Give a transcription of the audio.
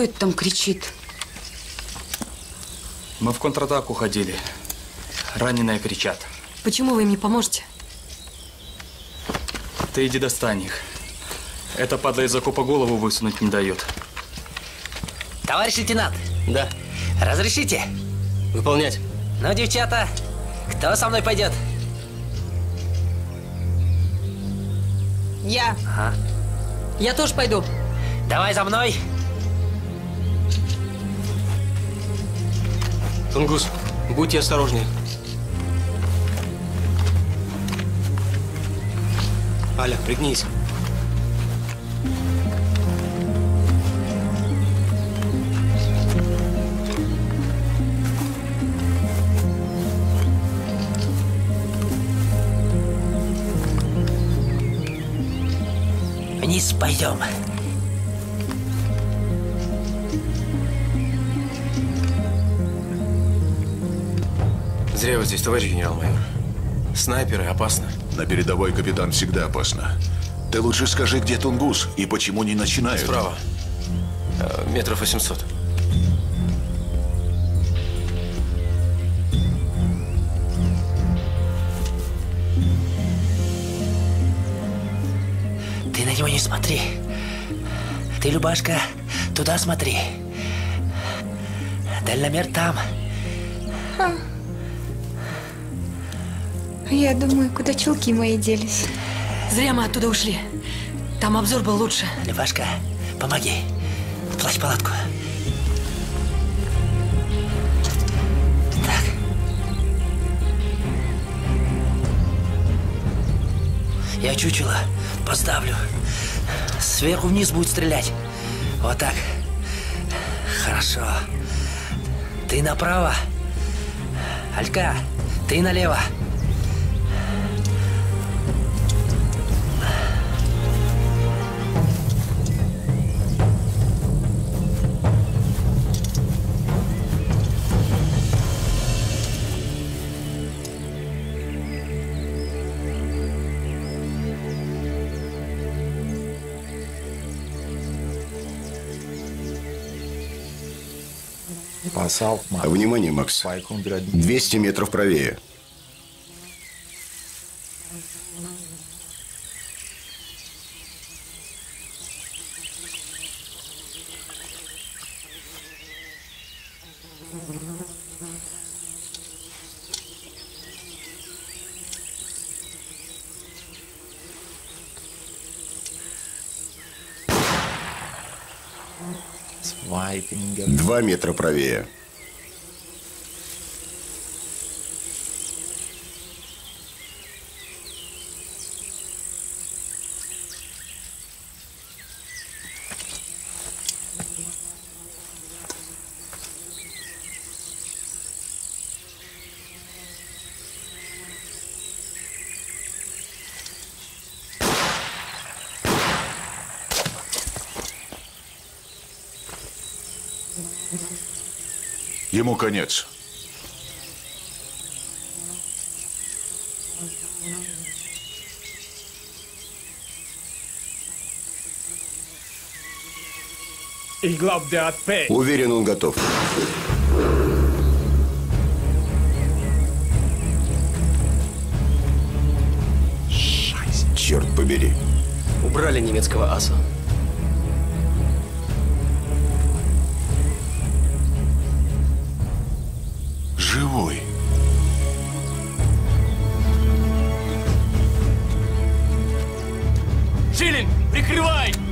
Кто это там кричит? Мы в контратаку ходили. Раненые кричат. Почему вы им не поможете? Ты иди достань их. Эта падла из окопа голову высунуть не дает. Товарищ лейтенант. Да. Разрешите? Выполнять. Ну, девчата, кто со мной пойдет? Я. Ага. Я тоже пойду. Давай за мной. Тунгус, будьте осторожнее. Аля, пригнись. Вниз пойдем. Зря вы здесь, товарищ генерал-майор. Снайперы опасно. На передовой, капитан, всегда опасно. Ты лучше скажи, где Тунгус и почему не начинают. Справа. Метров 800. Ты на него не смотри. Ты, Любашка, туда смотри. Дальномер там. Я думаю, куда чулки мои делись. Зря мы оттуда ушли. Там обзор был лучше. Любашка, помоги. Плащ палатку. Так. Я чучело поставлю. Сверху вниз будет стрелять. Вот так. Хорошо. Ты направо. Алька, ты налево. Внимание, Макс. 200 метров правее. Два метра правее. Ему конец. Уверен, он готов. Черт побери. Убрали немецкого аса. Живой. Жилин, прикрывай!